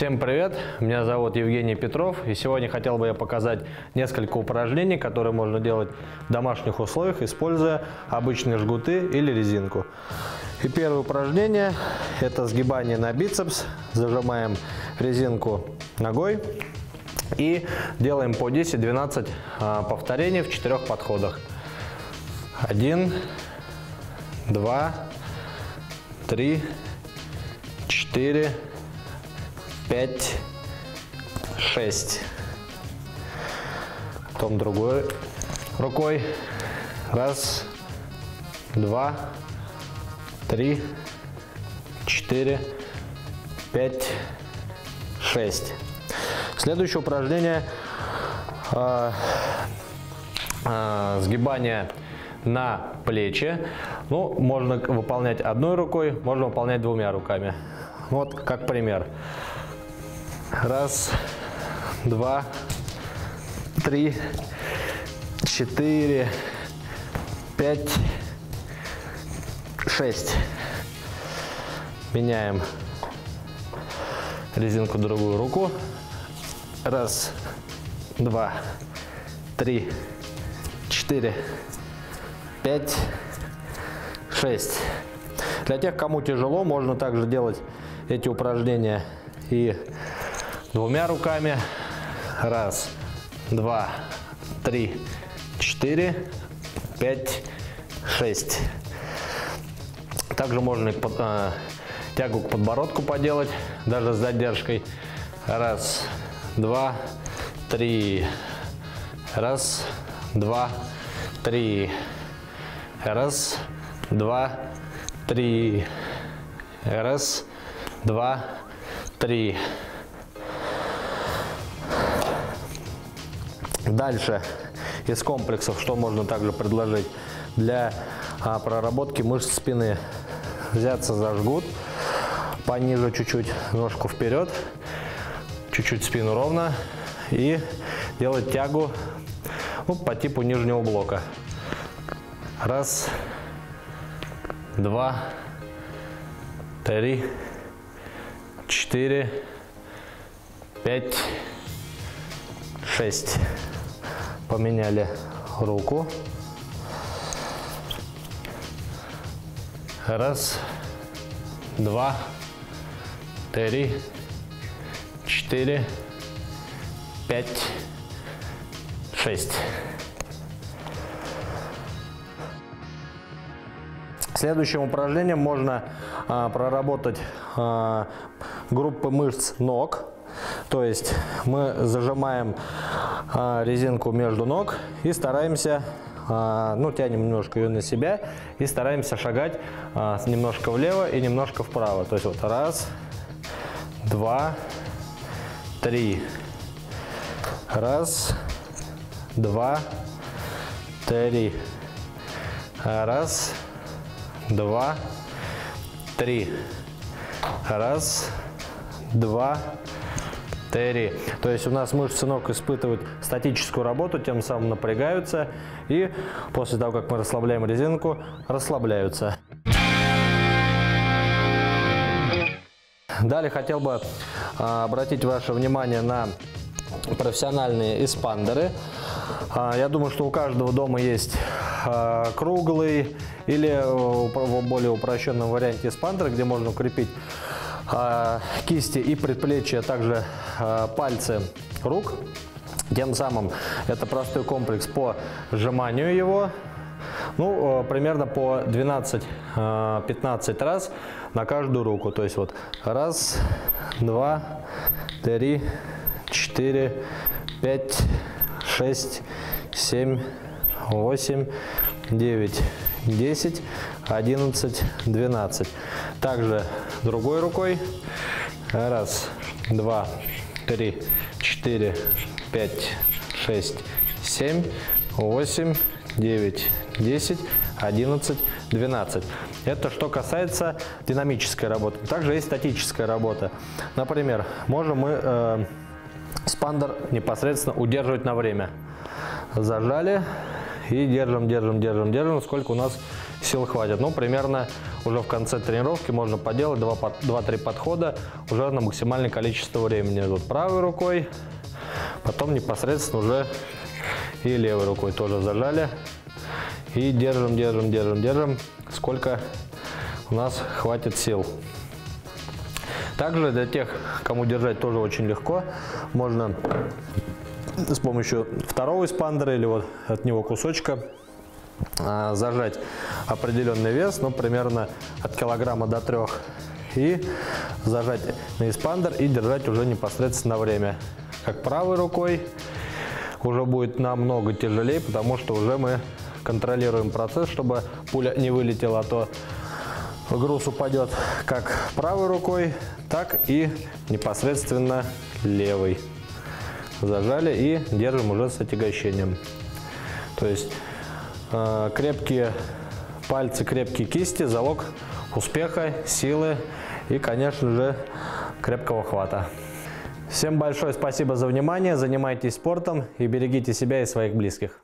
Всем привет! Меня зовут Евгений Петров, и сегодня хотел бы я показать несколько упражнений, которые можно делать в домашних условиях, используя обычные жгуты или резинку. И первое упражнение – это сгибание на бицепс. Зажимаем резинку ногой и делаем по 10-12 повторений в 4 подходах. 1, 2, 3, 4, 5, 6. Потом другой рукой. 1, 2, 3, 4, 5, 6. Следующее упражнение сгибание на плечи. Ну, можно выполнять одной рукой, можно выполнять двумя руками. Вот как пример. 1, 2, 3, 4, 5, 6. Меняем резинку в другую руку. 1, 2, 3, 4, 5, 6. Для тех, кому тяжело, можно также делать эти упражнения и двумя руками. 1, 2, 3, 4, 5, 6. Также можно тягу к подбородку поделать, даже с задержкой. 1, 2, 3. 1, 2, 3. 1, 2, 3. 1, 2, 3. Дальше из комплексов, что можно также предложить для проработки мышц спины. Взяться за жгут, пониже чуть-чуть ножку вперед, чуть-чуть спину ровно и делать тягу, ну, по типу нижнего блока. 1, 2, 3, 4, 5, 6. Поменяли руку. 1, 2, 3, 4, 5, 6. Следующим упражнением можно проработать группы мышц ног. То есть мы зажимаем резинку между ног и стараемся, ну, тянем немножко ее на себя и стараемся шагать немножко влево и немножко вправо. То есть вот 1, 2, 3. 1, 2, 3. 1, 2, 3. 1, 2, 3. То есть у нас мышцы ног испытывают статическую работу, тем самым напрягаются, и после того, как мы расслабляем резинку, расслабляются. Далее хотел бы обратить ваше внимание на профессиональные эспандеры. Я думаю, что у каждого дома есть круглый или в более упрощенном варианте эспандер, где можно укрепить кисти и предплечья, а также пальцы рук. Тем самым это простой комплекс по сжиманию его. Ну, примерно по 12-15 раз на каждую руку. То есть вот 1, 2, 3, 4, 5, 6, 7, 8, 9, 10, 11, 12. Также другой рукой. 1, 2, 3, 4, 5, 6, 7, 8, 9, 10, 11, 12. Это что касается динамической работы. Также есть статическая работа. Например, можем мы спандер непосредственно удерживать на время. Зажали и держим, держим, держим, держим, сколько у нас сил хватит. Ну, примерно уже в конце тренировки можно поделать 2-3 подхода уже на максимальное количество времени. Вот правой рукой, потом непосредственно уже и левой рукой тоже зажали. И держим, держим, держим, держим, сколько у нас хватит сил. Также для тех, кому держать тоже очень легко, можно с помощью второго эспандера или вот от него кусочка зажать определенный вес, ну, примерно от килограмма до 3, и зажать на эспандер и держать уже непосредственно время. Как правой рукой уже будет намного тяжелее, потому что уже мы контролируем процесс, чтобы пуля не вылетела, а то груз упадет как правой рукой, так и непосредственно левой. Зажали и держим уже с отягощением. То есть крепкие пальцы, крепкие кисти – залог успеха, силы и, конечно же, крепкого хвата. Всем большое спасибо за внимание, занимайтесь спортом и берегите себя и своих близких.